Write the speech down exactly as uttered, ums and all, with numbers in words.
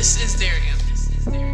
This is Daria. This is Daria.